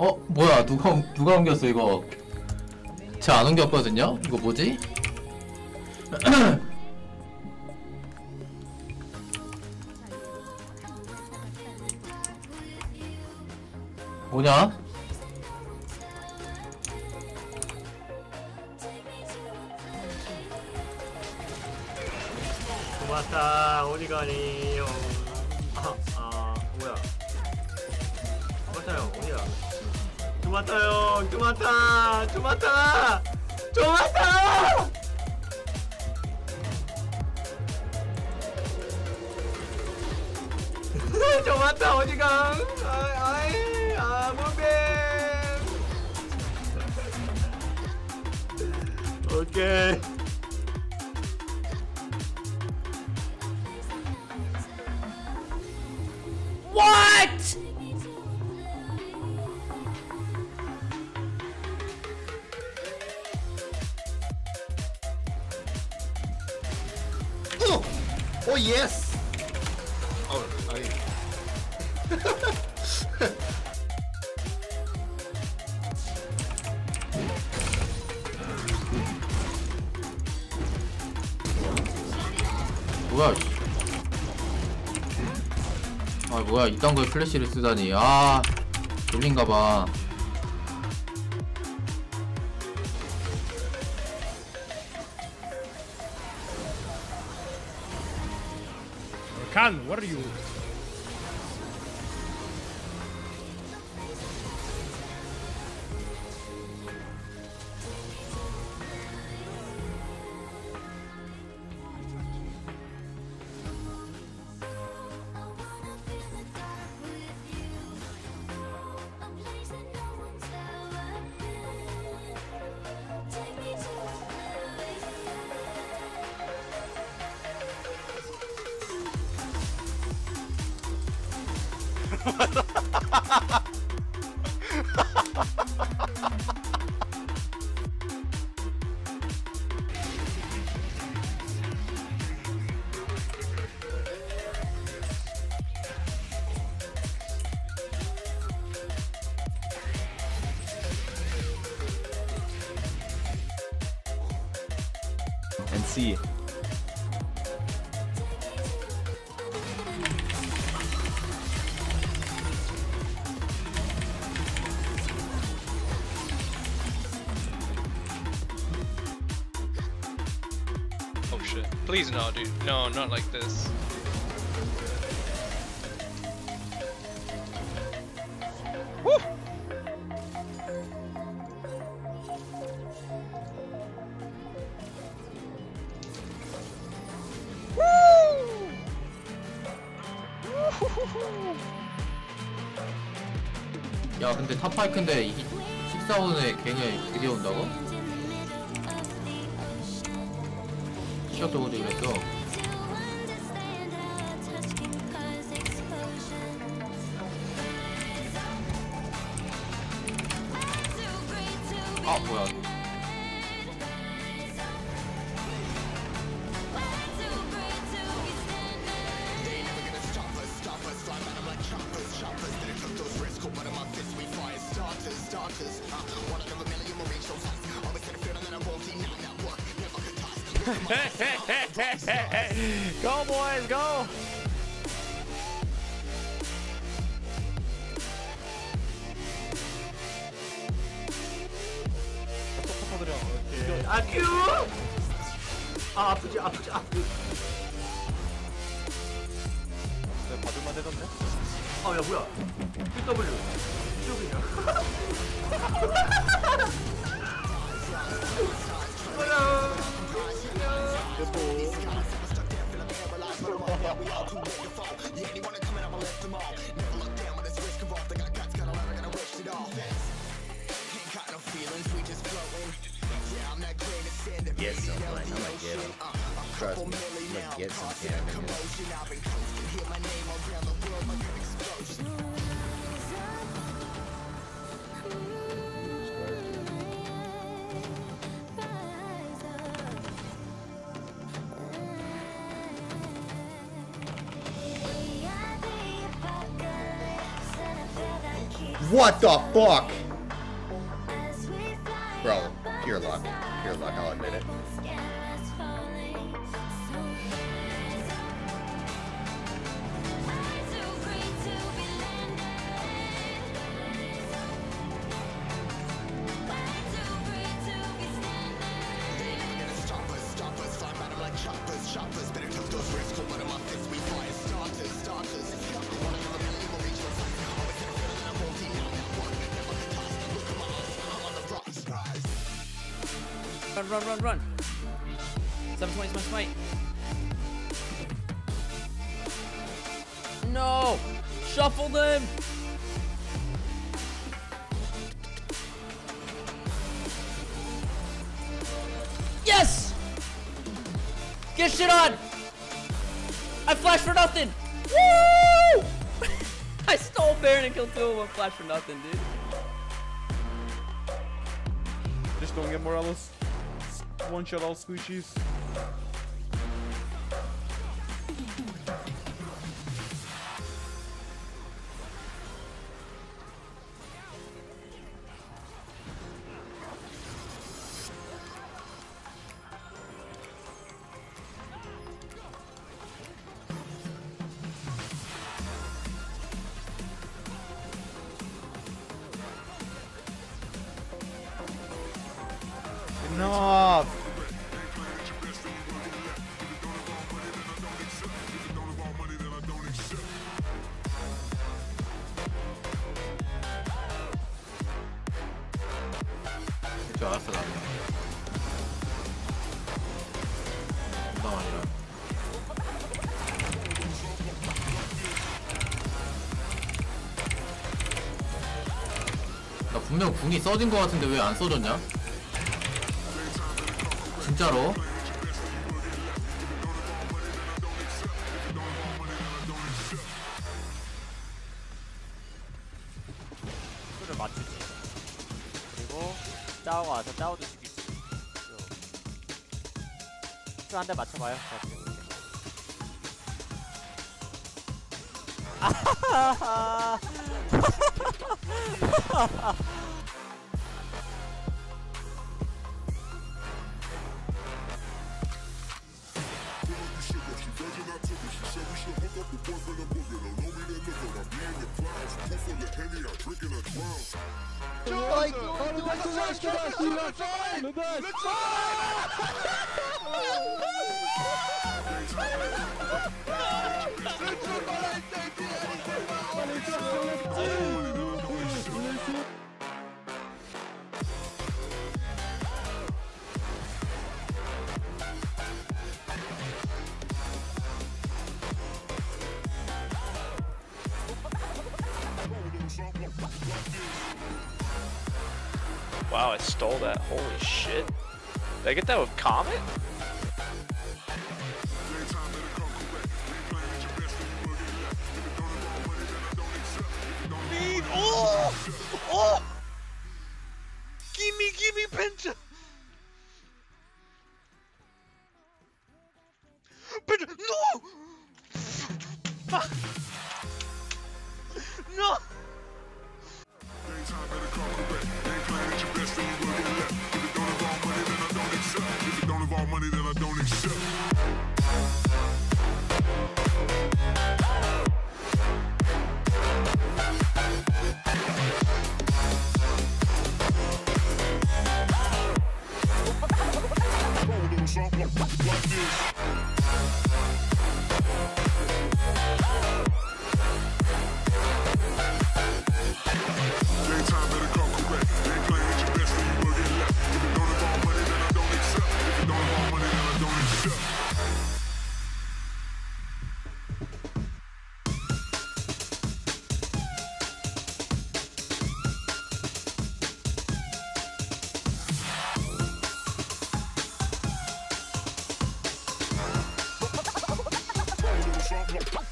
어? 뭐야, 누가 옮겼어 이거. 제가 안 옮겼거든요? 이거 뭐지? 뭐냐? 고맙다. 어디 가니? 뭐야? 고맙다요. 어디야? 고맙다요. 고맙다. 고맙다. 고맙다. 고맙다. 어디 가? 아이, 아, 뭔데? 오케이. What? Oh yes. Oh, I. What? 아 뭐야, 이딴 걸 플래시를 쓰다니. 아 졸린가봐. Khan, what are you? And see. Please no, dude. No, not like this. Woo! Woo! Woo! 야, 근데 탑파이크인데 14분에 걔네 드디어 온다고? 시작적으로 이랬어. 아 뭐야, go boys, go! Okay. 아큐! 아 아프지 아프지 아프지. 내 받을만 되던데? 아 야 뭐야? PW PW냐? Get some, like, I'm gonna get him. Trust me, I'm gonna get some damage. What? What the fuck? Bro, pure luck. Pure luck, I'll admit it. Run, run, run, run. 720's my smite. No! Shuffled him! Yes! Get shit on! I flashed for nothing! Woo! I stole Baron and killed two of them. Flash for nothing, dude. Just don't get Morales. One shot all squishies. Enough. 나 분명 궁이 써진 거 같은데 왜 안 써졌냐? 진짜로? 그걸 맞추지. 그리고 짜오 와서 짜오도 죽이지. 한 대 맞춰봐요. 아하하하. Wow, I stole that. Holy shit. Did I get that with Comet? Oh! Oh! Gimme, Penta! Penta, no! Fuck! No! If you don't involve money, then I don't accept.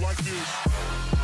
Like this.